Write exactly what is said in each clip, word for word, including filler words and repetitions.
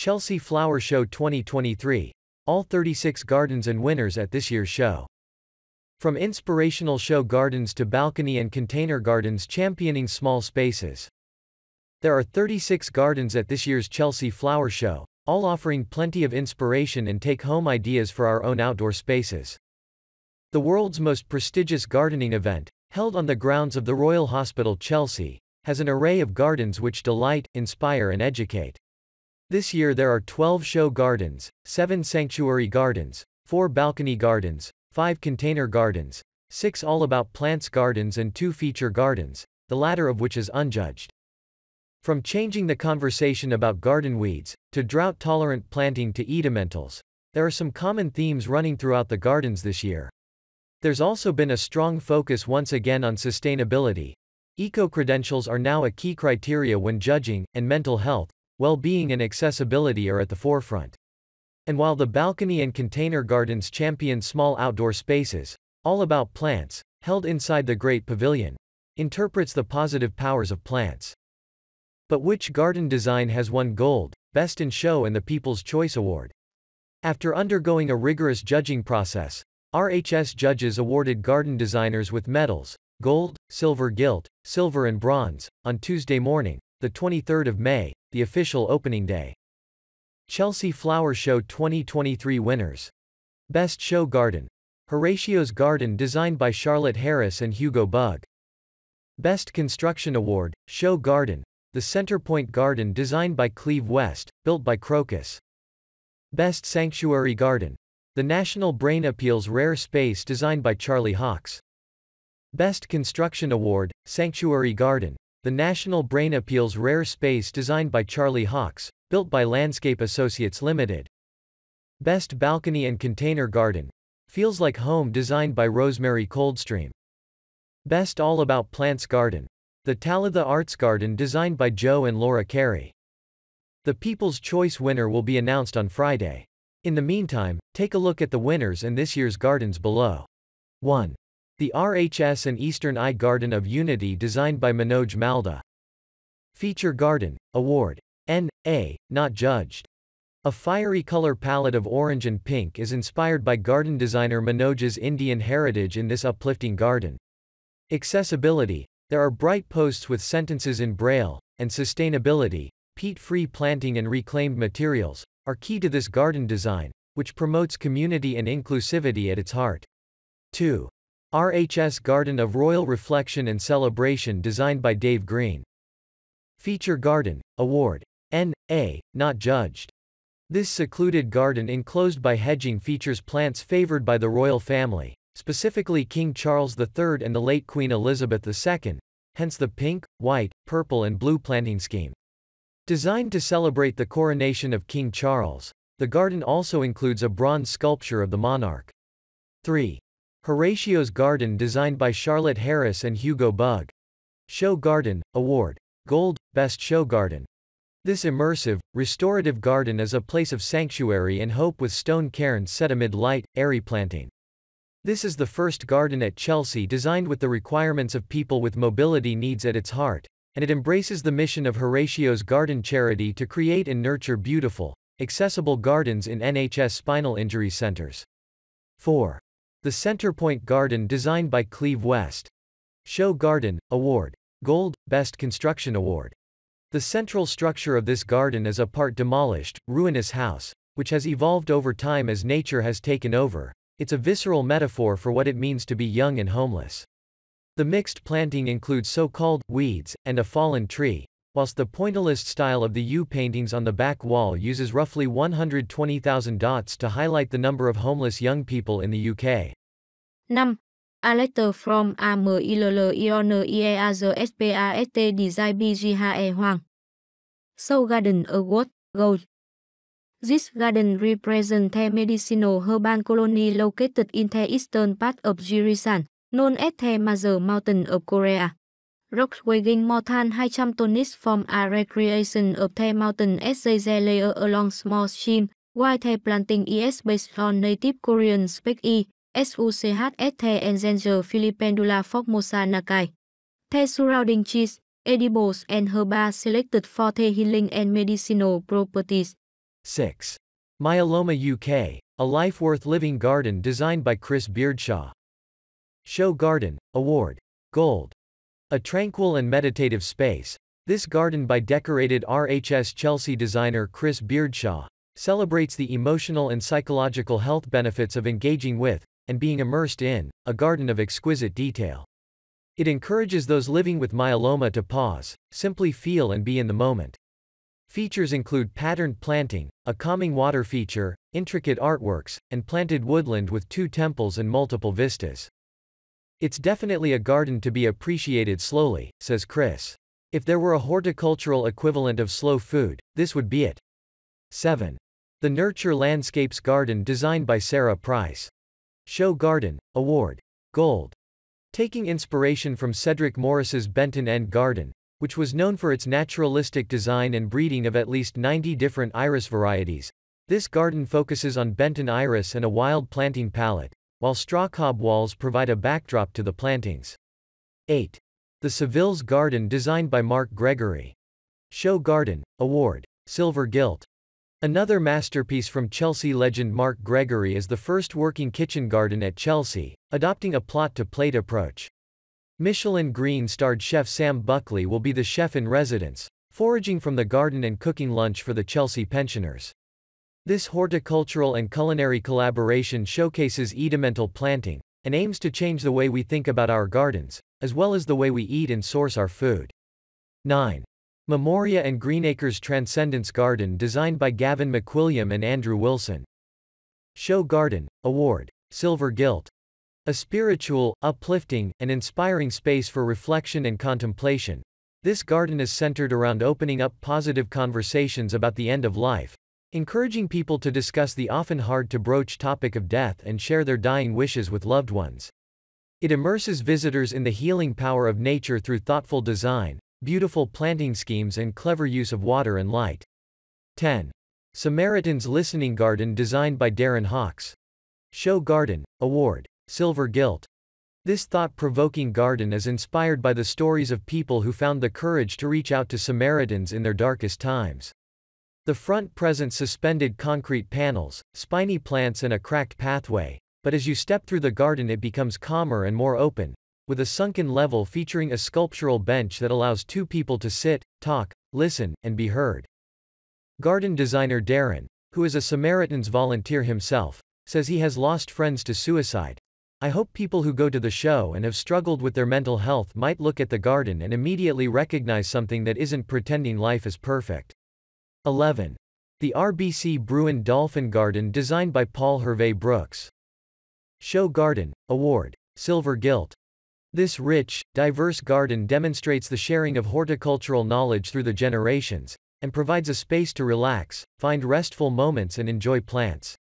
Chelsea Flower Show twenty twenty-three, all thirty-six gardens and winners at this year's show. From inspirational show gardens to balcony and container gardens championing small spaces. There are thirty-six gardens at this year's Chelsea Flower Show, all offering plenty of inspiration and take-home ideas for our own outdoor spaces. The world's most prestigious gardening event, held on the grounds of the Royal Hospital Chelsea, has an array of gardens which delight, inspire and educate. This year there are twelve show gardens, seven sanctuary gardens, four balcony gardens, five container gardens, six all-about plants gardens and two feature gardens, the latter of which is unjudged. From changing the conversation about garden weeds, to drought-tolerant planting to ornamentals, there are some common themes running throughout the gardens this year. There's also been a strong focus once again on sustainability. Eco-credentials are now a key criteria when judging, and mental health, well-being and accessibility are at the forefront. And while the balcony and container gardens champion small outdoor spaces, All About Plants, held inside the Great Pavilion, interprets the positive powers of plants. But which garden design has won gold, best in show and the People's Choice Award? After undergoing a rigorous judging process, R H S judges awarded garden designers with medals, gold, silver gilt, silver and bronze, on Tuesday morning, the twenty-third of May, the official opening day. Chelsea Flower Show twenty twenty-three winners. Best Show Garden: Horatio's Garden, designed by Charlotte Harris and Hugo Bugg. Best Construction Award: Show Garden, the Centerpoint Garden, designed by Cleve West, built by Crocus. Best Sanctuary Garden: the National Brain Appeal's Rare Space, designed by Charlie Hawkes. Best Construction Award: Sanctuary Garden, the National Brain Appeal's Rare Space, designed by Charlie Hawkes, built by Landscape Associates Limited. Best Balcony and Container Garden: Feels Like Home, designed by Rosemary Coldstream. Best All About Plants Garden: the Talitha Arts Garden, designed by Joe and Laura Carey. The People's Choice winner will be announced on Friday. In the meantime, take a look at the winners and this year's gardens below. one. The R H S and Eastern Eye Garden of Unity, designed by Manoj Malda. Feature Garden, Award, N A, not judged. A fiery color palette of orange and pink is inspired by garden designer Manoj's Indian heritage in this uplifting garden. Accessibility: there are bright posts with sentences in Braille, and sustainability, peat-free planting and reclaimed materials, are key to this garden design, which promotes community and inclusivity at its heart. two. R H S Garden of Royal Reflection and Celebration, designed by Dave Green. Feature Garden, Award, N A, not judged. This secluded garden enclosed by hedging features plants favored by the royal family, specifically King Charles the third and the late Queen Elizabeth the second, hence the pink, white, purple and blue planting scheme. Designed to celebrate the coronation of King Charles, the garden also includes a bronze sculpture of the monarch. three. Horatio's Garden, designed by Charlotte Harris and Hugo Bugg. Show Garden, Award, Gold, Best Show Garden. This immersive, restorative garden is a place of sanctuary and hope, with stone cairns set amid light, airy planting. This is the first garden at Chelsea designed with the requirements of people with mobility needs at its heart, and it embraces the mission of Horatio's Garden charity to create and nurture beautiful, accessible gardens in N H S spinal injury centers. four. The Centerpoint Garden, designed by Cleve West. Show Garden, Award, Gold, Best Construction Award. The central structure of this garden is a part demolished, ruinous house, which has evolved over time as nature has taken over. It's a visceral metaphor for what it means to be young and homeless. The mixed planting includes so-called weeds and a fallen tree, whilst the pointillist style of the U paintings on the back wall uses roughly one hundred twenty thousand dots to highlight the number of homeless young people in the U K. five. A letter from Amillerieaspast, designed by G H E Huang. Show Garden, Award, Gold. This garden represents a medicinal herbal colony located in the eastern part of Jirisan, known as the Mother Mountain of Korea. Rocks weighing more than two hundred tons form a recreation of the mountain as they layer along small streams, while the planting is based on native Korean species, such as the Filipendula formosa nakai. The surrounding trees, edibles and herbs selected for their healing and medicinal properties. six. Myeloma U K, a life worth living garden designed by Chris Beardshaw. Show Garden, Award. Gold. A tranquil and meditative space. This garden by decorated R H S Chelsea designer Chris Beardshaw celebrates the emotional and psychological health benefits of engaging with, and being immersed in, a garden of exquisite detail. It encourages those living with myeloma to pause, simply feel and be in the moment. Features include patterned planting, a calming water feature, intricate artworks, and planted woodland with two temples and multiple vistas. "It's definitely a garden to be appreciated slowly," says Chris. "If there were a horticultural equivalent of slow food, this would be it." seven. The Nurture Landscapes garden designed by Sarah Price. Show Garden, Award. Gold. Taking inspiration from Cedric Morris's Benton End Garden, which was known for its naturalistic design and breeding of at least ninety different iris varieties, this garden focuses on Benton iris and a wild planting palette, while straw cob walls provide a backdrop to the plantings. eight. The Savilles Garden designed by Mark Gregory. Show Garden, Award. Silver Gilt. Another masterpiece from Chelsea legend Mark Gregory is the first working kitchen garden at Chelsea, adopting a plot-to-plate approach. Michelin Green-starred chef Sam Buckley will be the chef-in-residence, foraging from the garden and cooking lunch for the Chelsea pensioners. This horticultural and culinary collaboration showcases edimental planting, and aims to change the way we think about our gardens, as well as the way we eat and source our food. nine. Memoria and Greenacres Transcendence Garden designed by Gavin McWilliam and Andrew Wilson. Show Garden, Award. Silver Gilt. A spiritual, uplifting, and inspiring space for reflection and contemplation, this garden is centered around opening up positive conversations about the end of life, encouraging people to discuss the often hard-to-broach topic of death and share their dying wishes with loved ones. It immerses visitors in the healing power of nature through thoughtful design, beautiful planting schemes and clever use of water and light. ten. Samaritans Listening Garden designed by Darren Hawkes. Show Garden, Award. Silver Gilt. This thought-provoking garden is inspired by the stories of people who found the courage to reach out to Samaritans in their darkest times. The front presents suspended concrete panels, spiny plants and a cracked pathway, but as you step through the garden it becomes calmer and more open, with a sunken level featuring a sculptural bench that allows two people to sit, talk, listen, and be heard. Garden designer Darren, who is a Samaritans volunteer himself, says he has lost friends to suicide. "I hope people who go to the show and have struggled with their mental health might look at the garden and immediately recognize something that isn't pretending life is perfect." eleven. The R B C Bruin Dolphin Garden designed by Paul Hervé Brooks. Show Garden, Award. Silver Gilt. This rich, diverse garden demonstrates the sharing of horticultural knowledge through the generations, and provides a space to relax, find restful moments and enjoy plants.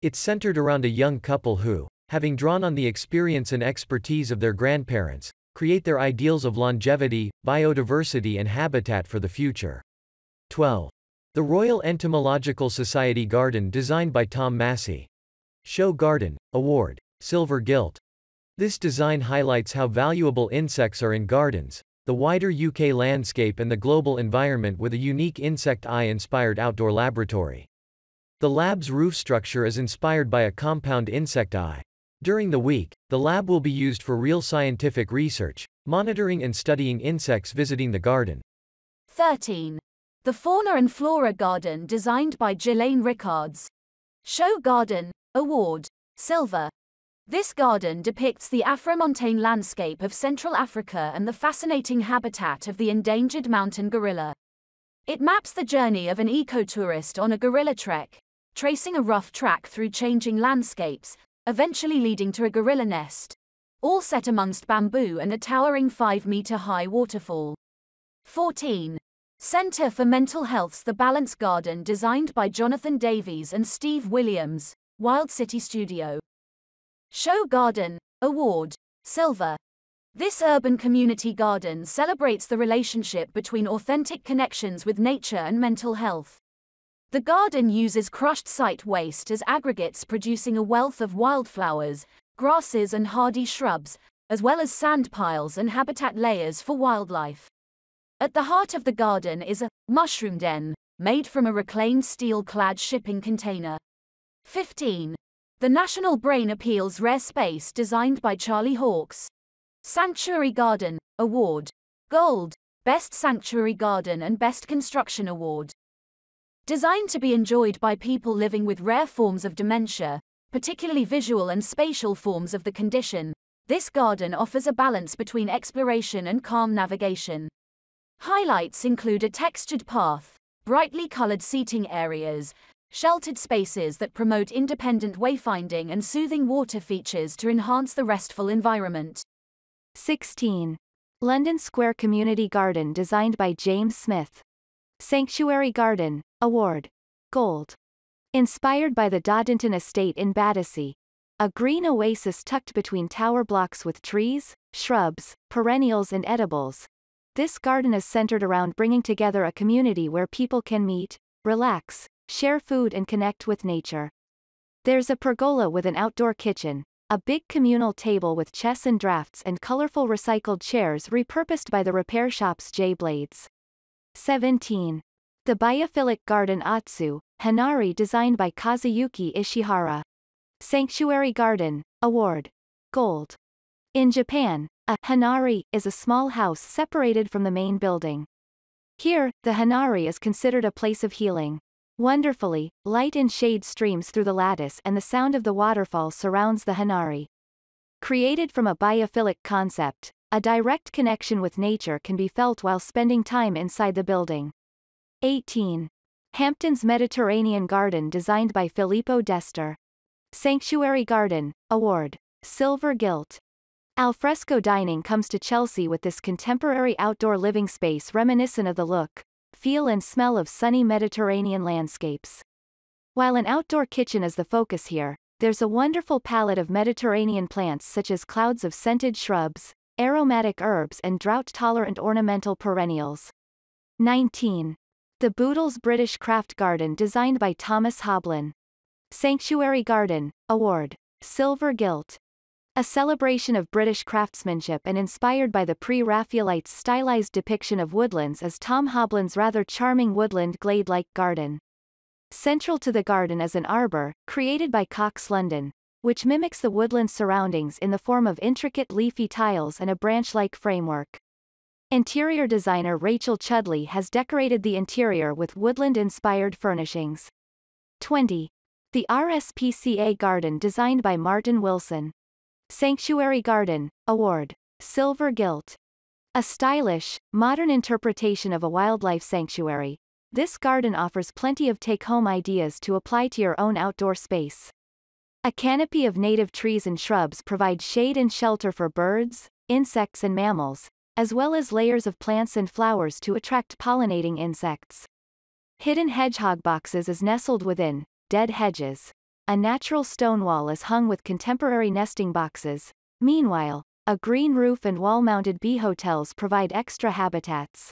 It's centered around a young couple who, having drawn on the experience and expertise of their grandparents, create their ideals of longevity, biodiversity and habitat for the future. twelve. The Royal Entomological Society Garden designed by Tom Massey. Show Garden, Award. Silver Gilt. This design highlights how valuable insects are in gardens, the wider U K landscape and the global environment with a unique insect eye-inspired outdoor laboratory. The lab's roof structure is inspired by a compound insect eye. During the week, the lab will be used for real scientific research, monitoring and studying insects visiting the garden. thirteen. The Fauna and Flora Garden designed by Ghislaine Rickards. Show Garden, Award. Silver. This garden depicts the Afromontane landscape of Central Africa and the fascinating habitat of the endangered mountain gorilla. It maps the journey of an ecotourist on a gorilla trek, tracing a rough track through changing landscapes, eventually leading to a gorilla nest, all set amongst bamboo and a towering five-meter-high waterfall. fourteen. Centre for Mental Health's The Balance Garden designed by Jonathan Davies and Steve Williams, Wild City Studio. Show Garden, Award. Silver. This urban community garden celebrates the relationship between authentic connections with nature and mental health. The garden uses crushed site waste as aggregates, producing a wealth of wildflowers, grasses and hardy shrubs, as well as sand piles and habitat layers for wildlife. At the heart of the garden is a mushroom den, made from a reclaimed steel-clad shipping container. fifteen. The National Brain Appeal's rare space designed by Charlie Hawkes. Sanctuary Garden, Award. Gold, Best Sanctuary Garden and Best Construction Award. Designed to be enjoyed by people living with rare forms of dementia, particularly visual and spatial forms of the condition, this garden offers a balance between exploration and calm navigation. Highlights include a textured path, brightly colored seating areas, sheltered spaces that promote independent wayfinding and soothing water features to enhance the restful environment. sixteen. London Square Community Garden designed by James Smith. Sanctuary Garden, Award. Gold. Inspired by the Doddington Estate in Battersea. A green oasis tucked between tower blocks with trees, shrubs, perennials and edibles. This garden is centered around bringing together a community where people can meet, relax, share food and connect with nature. There's a pergola with an outdoor kitchen, a big communal table with chess and drafts and colorful recycled chairs repurposed by the repair shop's J Blades. seventeen. The Biophilic Garden Atsu, Hanari designed by Kazuyuki Ishihara. Sanctuary Garden, Award. Gold. In Japan, a hanari is a small house separated from the main building. Here, the hanari is considered a place of healing. Wonderfully, light and shade streams through the lattice and the sound of the waterfall surrounds the hanari. Created from a biophilic concept, a direct connection with nature can be felt while spending time inside the building. eighteen. Hampton's Mediterranean Garden designed by Filippo Dester. Sanctuary Garden, Award. Silver Gilt. Alfresco dining comes to Chelsea with this contemporary outdoor living space reminiscent of the look, feel and smell of sunny Mediterranean landscapes. While an outdoor kitchen is the focus here, there's a wonderful palette of Mediterranean plants such as clouds of scented shrubs, aromatic herbs and drought-tolerant ornamental perennials. nineteen. The Boodles British Craft Garden designed by Thomas Hoblin. Sanctuary Garden, Award. Silver Gilt. A celebration of British craftsmanship and inspired by the pre-Raphaelites' stylized depiction of woodlands is Tom Hoblin's rather charming woodland glade-like garden. Central to the garden is an arbor, created by Cox London, which mimics the woodland surroundings in the form of intricate leafy tiles and a branch-like framework. Interior designer Rachel Chudley has decorated the interior with woodland-inspired furnishings. twenty. The R S P C A Garden designed by Martin Wilson. Sanctuary Garden, Award. Silver Gilt. A stylish, modern interpretation of a wildlife sanctuary, this garden offers plenty of take-home ideas to apply to your own outdoor space. A canopy of native trees and shrubs provides shade and shelter for birds, insects and mammals, as well as layers of plants and flowers to attract pollinating insects. Hidden hedgehog boxes is nestled within, dead hedges. A natural stone wall is hung with contemporary nesting boxes. Meanwhile, a green roof and wall-mounted bee hotels provide extra habitats.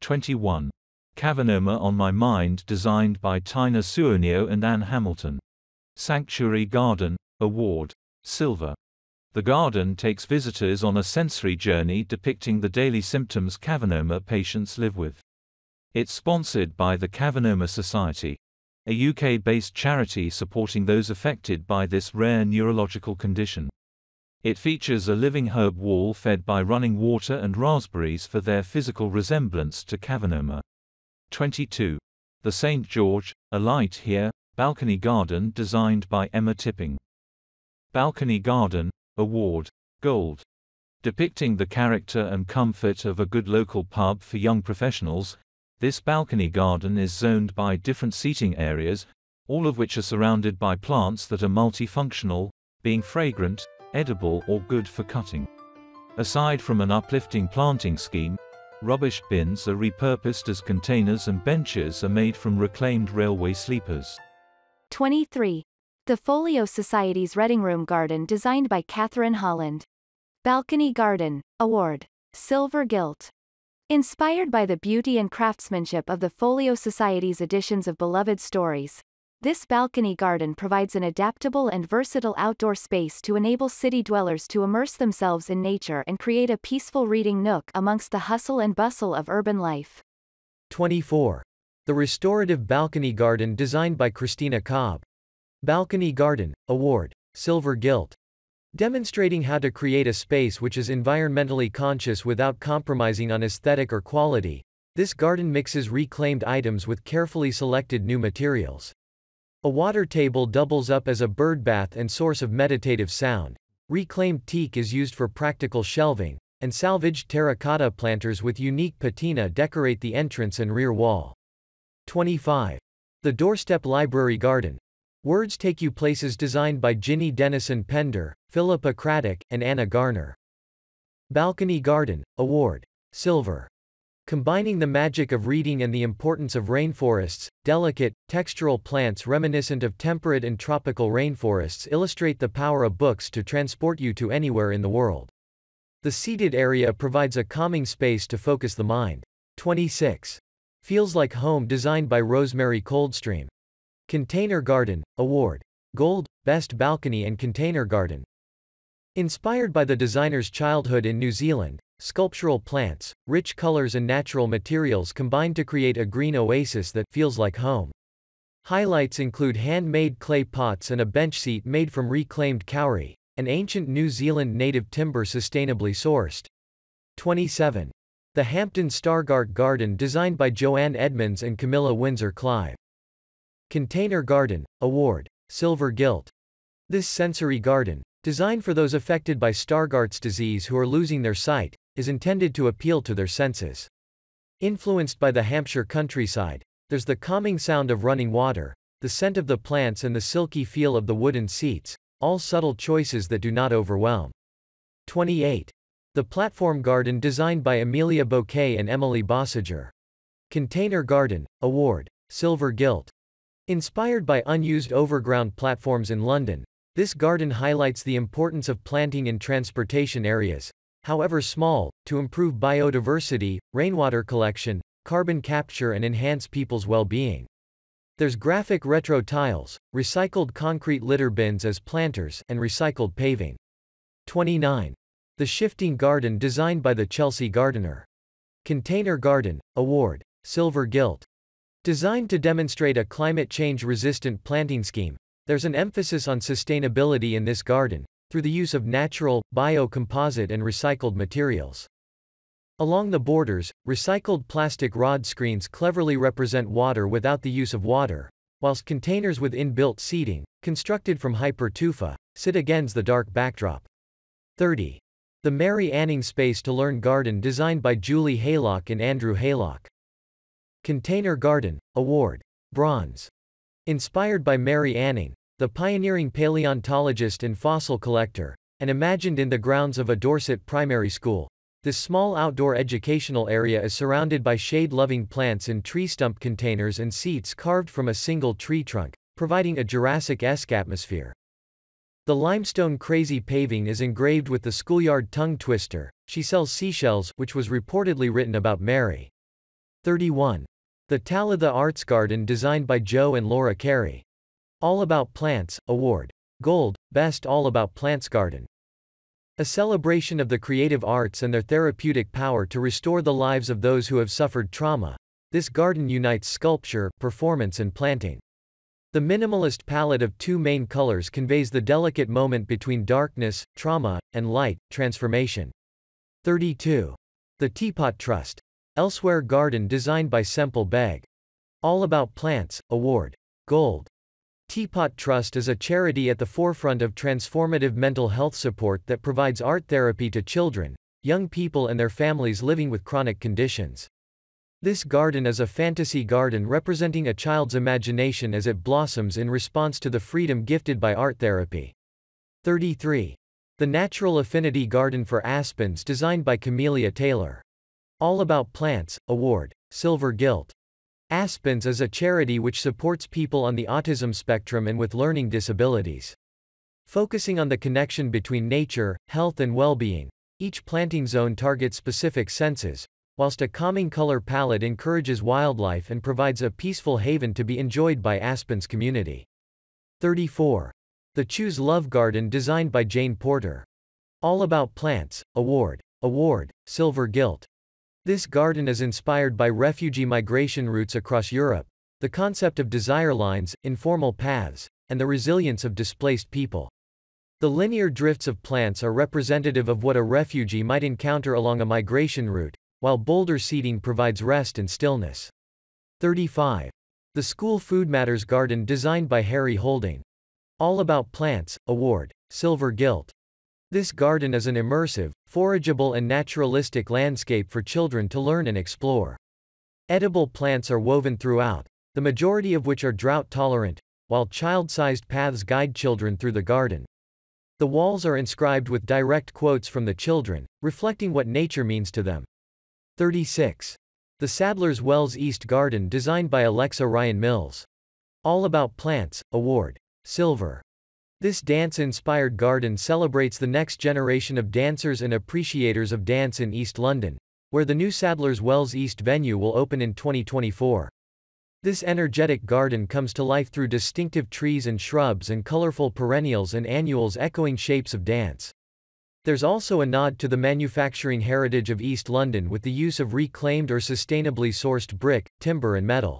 twenty-one. Cavanoma on My Mind designed by Tina Suonio and Anne Hamilton. Sanctuary Garden, Award. Silver. The garden takes visitors on a sensory journey depicting the daily symptoms Cavanoma patients live with. It's sponsored by the Cavanoma Society, a U K-based charity supporting those affected by this rare neurological condition. It features a living herb wall fed by running water and raspberries for their physical resemblance to Cavanoma. twenty-two. The Saint George, A Light Here, Balcony Garden designed by Emma Tipping. Balcony Garden, Award. Gold. Depicting the character and comfort of a good local pub for young professionals, this balcony garden is zoned by different seating areas, all of which are surrounded by plants that are multifunctional, being fragrant, edible or good for cutting. Aside from an uplifting planting scheme, rubbish bins are repurposed as containers and benches are made from reclaimed railway sleepers. twenty-three. The Folio Society's Reading Room Garden designed by Catherine Holland. Balcony Garden, Award. Silver Gilt. Inspired by the beauty and craftsmanship of the Folio Society's editions of beloved stories, this balcony garden provides an adaptable and versatile outdoor space to enable city dwellers to immerse themselves in nature and create a peaceful reading nook amongst the hustle and bustle of urban life. twenty-four. The restorative balcony garden designed by Christina Cobb. Balcony Garden, Award, Silver Gilt. Demonstrating how to create a space which is environmentally conscious without compromising on aesthetic or quality, this garden mixes reclaimed items with carefully selected new materials. A water table doubles up as a bird bath and source of meditative sound. Reclaimed teak is used for practical shelving, and salvaged terracotta planters with unique patina decorate the entrance and rear wall. twenty-five. The Doorstep Library Garden. Words Take You Places, designed by Ginny Dennison Pender, Philippa Craddock, and Anna Garner. Balcony Garden, Award, Silver. Combining the magic of reading and the importance of rainforests, delicate, textural plants reminiscent of temperate and tropical rainforests illustrate the power of books to transport you to anywhere in the world. The seated area provides a calming space to focus the mind. twenty-six. Feels Like Home, designed by Rosemary Coldstream. Container Garden, Award, Gold, Best Balcony and Container Garden. Inspired by the designer's childhood in New Zealand, sculptural plants, rich colors and natural materials combine to create a green oasis that feels like home. Highlights include handmade clay pots and a bench seat made from reclaimed kauri, an ancient New Zealand native timber sustainably sourced. twenty-seven. The Hampton Stargart Garden, designed by Joanne Edmonds and Camilla Windsor Clive. Container Garden, Award, Silver Gilt. This sensory garden, designed for those affected by Stargardt's disease who are losing their sight, is intended to appeal to their senses. Influenced by the Hampshire countryside, there's the calming sound of running water, the scent of the plants and the silky feel of the wooden seats, all subtle choices that do not overwhelm. twenty-eight. The Platform Garden, designed by Amelia Bouquet and Emily Bossiger. Container Garden, Award, Silver Gilt. Inspired by unused overground platforms in London, this garden highlights the importance of planting in transportation areas, however small, to improve biodiversity, rainwater collection, carbon capture and enhance people's well-being. There's graphic retro tiles, recycled concrete litter bins as planters, and recycled paving. twenty-nine. The Shifting Garden, designed by the Chelsea gardener. Container Garden, Award, Silver Gilt. Designed to demonstrate a climate change-resistant planting scheme, there's an emphasis on sustainability in this garden, through the use of natural, biocomposite and recycled materials. Along the borders, recycled plastic rod screens cleverly represent water without the use of water, whilst containers with inbuilt seating, constructed from hyper-tufa, sit against the dark backdrop. thirty. The Mary Anning Space to Learn Garden, designed by Julie Haylock and Andrew Haylock. Container Garden, Award, Bronze. Inspired by Mary Anning, the pioneering paleontologist and fossil collector, and imagined in the grounds of a Dorset primary school, this small outdoor educational area is surrounded by shade-loving plants in tree stump containers and seats carved from a single tree trunk, providing a Jurassic-esque atmosphere. The limestone crazy paving is engraved with the schoolyard tongue twister, "She Sells Seashells," which was reportedly written about Mary. thirty-one. The Talitha Arts Garden, designed by Joe and Laura Carey. All About Plants, Award, Gold, Best All About Plants Garden. A celebration of the creative arts and their therapeutic power to restore the lives of those who have suffered trauma, this garden unites sculpture, performance and planting. The minimalist palette of two main colors conveys the delicate moment between darkness, trauma, and light, transformation. thirty-two. The Teapot Trust. Elsewhere Garden, designed by Semple Begg. All About Plants, Award, Gold. Teapot Trust is a charity at the forefront of transformative mental health support that provides art therapy to children, young people and their families living with chronic conditions. This garden is a fantasy garden representing a child's imagination as it blossoms in response to the freedom gifted by art therapy. thirty-three. The Natural Affinity Garden for Aspens, designed by Camellia Taylor. All About Plants, Award, Silver Gilt. Aspens is a charity which supports people on the autism spectrum and with learning disabilities. Focusing on the connection between nature, health and well-being, each planting zone targets specific senses, whilst a calming color palette encourages wildlife and provides a peaceful haven to be enjoyed by Aspen's community. thirty-four. The Choose Love Garden, designed by Jane Porter. All About Plants, Award, Award, Silver Gilt. This garden is inspired by refugee migration routes across Europe, the concept of desire lines, informal paths, and the resilience of displaced people. The linear drifts of plants are representative of what a refugee might encounter along a migration route, while boulder seating provides rest and stillness. thirty-five. The School Food Matters Garden, designed by Harry Holding. All About Plants, Award, Silver Gilt. This garden is an immersive, forageable and naturalistic landscape for children to learn and explore. Edible plants are woven throughout, the majority of which are drought-tolerant, while child-sized paths guide children through the garden. The walls are inscribed with direct quotes from the children, reflecting what nature means to them. thirty-six. The Sadler's Wells East Garden, designed by Alexa Ryan Mills. All About Plants, Award, Silver. This dance-inspired garden celebrates the next generation of dancers and appreciators of dance in East London, where the new Sadler's Wells East venue will open in twenty twenty-four. This energetic garden comes to life through distinctive trees and shrubs and colorful perennials and annuals echoing shapes of dance. There's also a nod to the manufacturing heritage of East London with the use of reclaimed or sustainably sourced brick, timber and metal.